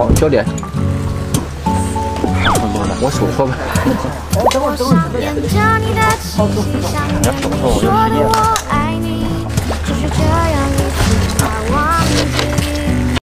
好，教练。我手搓吧。我手搓。